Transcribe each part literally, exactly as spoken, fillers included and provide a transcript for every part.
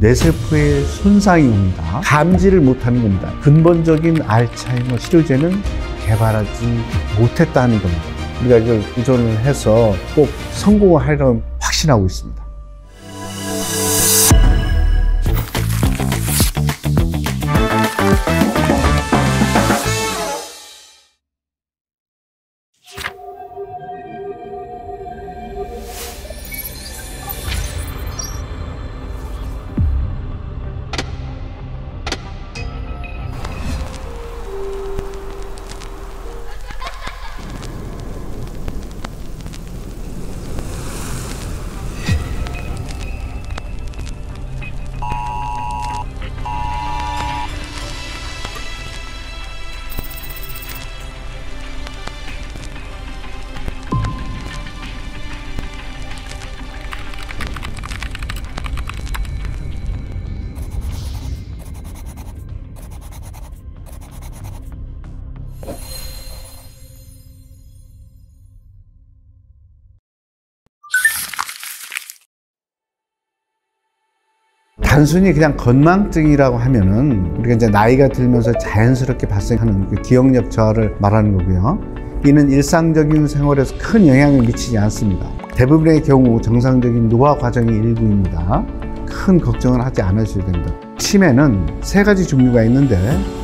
뇌세포의 손상이 옵니다. 감지를 못하는 겁니다. 근본적인 알츠하이머 치료제는 개발하지 못했다는 겁니다. 우리가 이걸 의존을 해서 꼭 성공을 하려고 확신하고 있습니다. 단순히 그냥 건망증이라고 하면은 우리가 이제 나이가 들면서 자연스럽게 발생하는 그 기억력 저하를 말하는 거고요. 이는 일상적인 생활에서 큰 영향을 미치지 않습니다. 대부분의 경우 정상적인 노화 과정의 일부입니다. 큰 걱정을 하지 않으셔야 됩니다. 치매는 세 가지 종류가 있는데,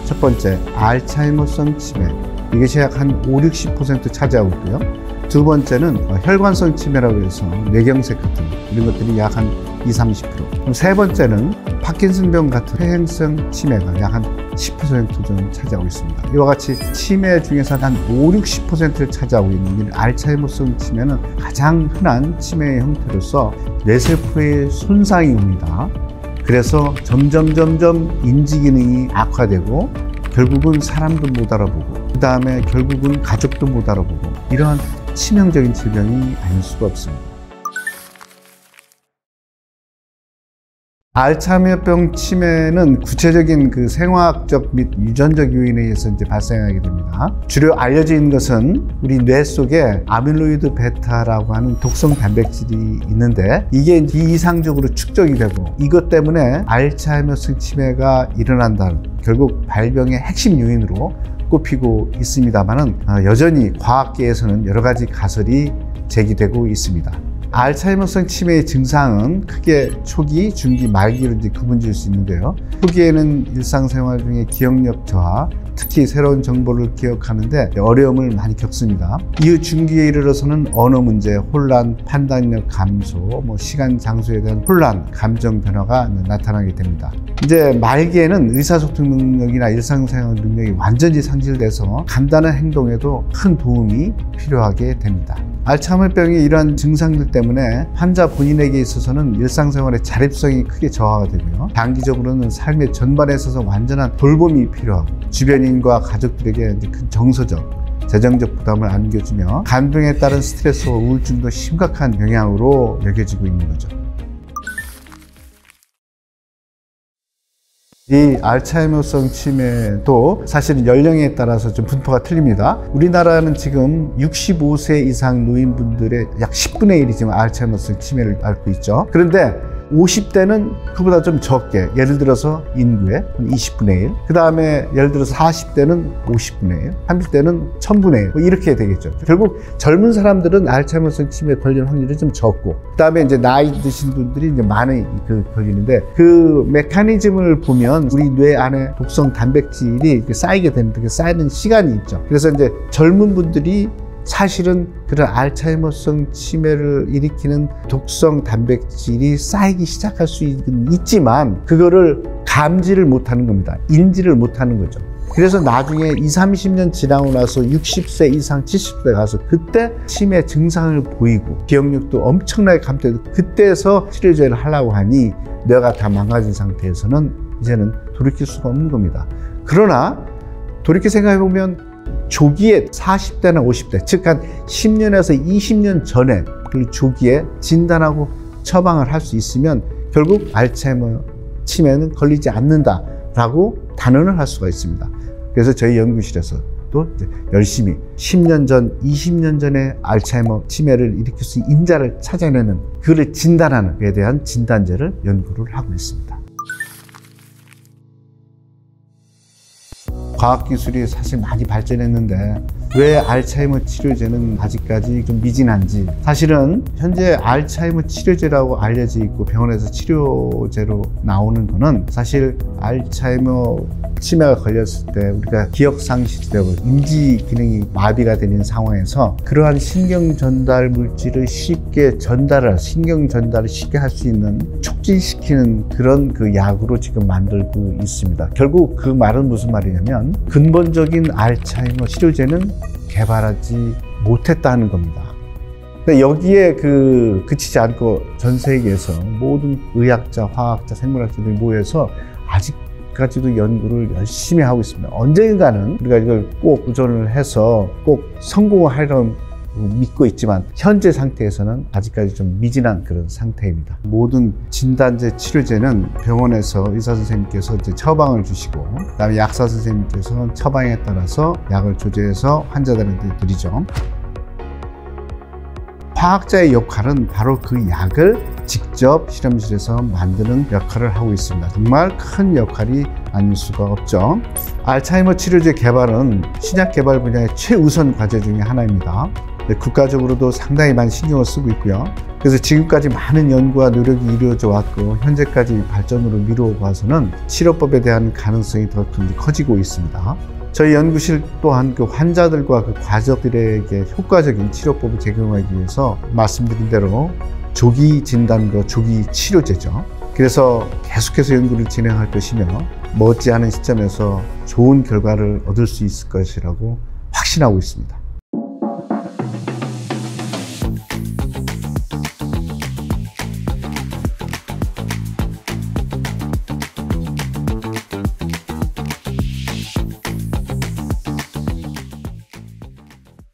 첫 번째 알츠하이머성 치매, 이것이 약 한 오십, 육십 퍼센트 차지하고요. 두 번째는 혈관성 치매라고 해서 뇌경색 같은 이런 것들이 약 한 이십, 삼십 퍼센트. 세 번째는 파킨슨병 같은 퇴행성 치매가 약 한 십 퍼센트 정도 차지하고 있습니다. 이와 같이 치매 중에서 한 오십, 육십 퍼센트를 차지하고 있는 알츠하이머성 치매는 가장 흔한 치매의 형태로서 뇌세포의 손상이 옵니다. 그래서 점점 점점 인지 기능이 악화되고 결국은 사람도 못 알아보고, 그 다음에 결국은 가족도 못 알아보고, 이러한 치명적인 질병이 아닐 수가 없습니다. 알츠하이머병 치매는 구체적인 그 생화학적 및 유전적 요인에 의해서 이제 발생하게 됩니다. 주로 알려진 것은 우리 뇌 속에 아밀로이드 베타라고 하는 독성 단백질이 있는데, 이게 비이상적으로 축적이 되고 이것 때문에 알츠하이머성 치매가 일어난다는, 결국 발병의 핵심 요인으로 꼽히고 있습니다만은 여전히 과학계에서는 여러 가지 가설이 제기되고 있습니다. 알츠하이머성 치매의 증상은 크게 초기, 중기, 말기로 이제 구분지을 수 있는데요. 초기에는 일상생활 중에 기억력 저하, 특히 새로운 정보를 기억하는데 어려움을 많이 겪습니다. 이후 중기에 이르러서는 언어 문제, 혼란, 판단력 감소, 뭐 시간, 장소에 대한 혼란, 감정 변화가 나타나게 됩니다. 이제 말기에는 의사소통 능력이나 일상생활 능력이 완전히 상실돼서 간단한 행동에도 큰 도움이 필요하게 됩니다. 알츠하이머병의 이러한 증상들 때문에 환자 본인에게 있어서는 일상생활의 자립성이 크게 저하가 되고요. 단기적으로는 삶의 전반에 있어서 완전한 돌봄이 필요하고, 주변인과 가족들에게 큰 정서적, 재정적 부담을 안겨주며 간병에 따른 스트레스와 우울증도 심각한 영향으로 여겨지고 있는 거죠. 이 알츠하이머성 치매도 사실은 연령에 따라서 좀 분포가 틀립니다. 우리나라는 지금 육십오 세 이상 노인분들의 약 십분의 일이 지금 알츠하이머성 치매를 앓고 있죠. 그런데 오십 대는 그보다 좀 적게, 예를 들어서 인구의 이십분의 일, 그 다음에 예를 들어서 사십 대는 오십분의 일, 삼십 대는 천분의 일, 뭐 이렇게 되겠죠. 결국 젊은 사람들은 알츠하이머성 치매에 걸릴 확률이 좀 적고, 그 다음에 이제 나이 드신 분들이 이제 많이 그 걸리는데, 그 메커니즘을 보면 우리 뇌 안에 독성 단백질이 쌓이게 되는데 쌓이는 시간이 있죠. 그래서 이제 젊은 분들이 사실은 그런 알츠하이머성 치매를 일으키는 독성 단백질이 쌓이기 시작할 수 있지만, 그거를 감지를 못하는 겁니다. 인지를 못하는 거죠. 그래서 나중에 이십, 삼십 년 지나고 나서 육십 세 이상, 칠십 세 가서 그때 치매 증상을 보이고 기억력도 엄청나게 감퇴되고, 그때서 치료제를 하려고 하니 뇌가 다 망가진 상태에서는 이제는 돌이킬 수가 없는 겁니다. 그러나 돌이켜 생각해보면 조기에 사십 대나 오십 대, 즉 한 십 년에서 이십 년 전에, 그리고 조기에 진단하고 처방을 할 수 있으면 결국 알츠하이머 치매는 걸리지 않는다라고 단언을 할 수가 있습니다. 그래서 저희 연구실에서 또 이제 열심히 십 년 전, 이십 년 전에 알츠하이머 치매를 일으킬 수 있는 인자를 찾아내는, 그를 진단하는 것에 대한 진단제를 연구를 하고 있습니다. 과학기술이 사실 많이 발전했는데 왜 알츠하이머 치료제는 아직까지 좀 미진한지, 사실은 현재 알츠하이머 치료제라고 알려져 있고 병원에서 치료제로 나오는 거는 사실 알츠하이머 치매가 걸렸을 때 우리가 기억상실되고 인지기능이 마비가 되는 상황에서 그러한 신경전달 물질을 쉽게 전달을, 신경전달을 쉽게 할 수 있는, 촉진시키는 그런 그 약으로 지금 만들고 있습니다. 결국 그 말은 무슨 말이냐면 근본적인 알츠하이머 치료제는 개발하지 못했다는 겁니다. 근데 여기에 그 그치지 않고 전 세계에서 모든 의학자, 화학자, 생물학자들이 모여서 아직까지도 연구를 열심히 하고 있습니다. 언젠가는 우리가 이걸 꼭 도전을 해서 꼭 성공하려고 믿고 있지만 현재 상태에서는 아직까지 좀 미진한 그런 상태입니다. 모든 진단제, 치료제는 병원에서 의사 선생님께서 이제 처방을 주시고, 그다음에 약사 선생님께서는 처방에 따라서 약을 조제해서 환자들한테 드리죠. 화학자의 역할은 바로 그 약을 직접 실험실에서 만드는 역할을 하고 있습니다. 정말 큰 역할이 아닐 수가 없죠. 알츠하이머 치료제 개발은 신약 개발 분야의 최우선 과제 중에 하나입니다. 국가적으로도 상당히 많이 신경을 쓰고 있고요. 그래서 지금까지 많은 연구와 노력이 이루어져 왔고 현재까지 발전으로 미루어 봐서는 치료법에 대한 가능성이 더 커지고 있습니다. 저희 연구실 또한 그 환자들과 그 과정들에게 효과적인 치료법을 제공하기 위해서 말씀드린 대로 조기 진단과 조기 치료제죠. 그래서 계속해서 연구를 진행할 것이며 머지않은 시점에서 좋은 결과를 얻을 수 있을 것이라고 확신하고 있습니다.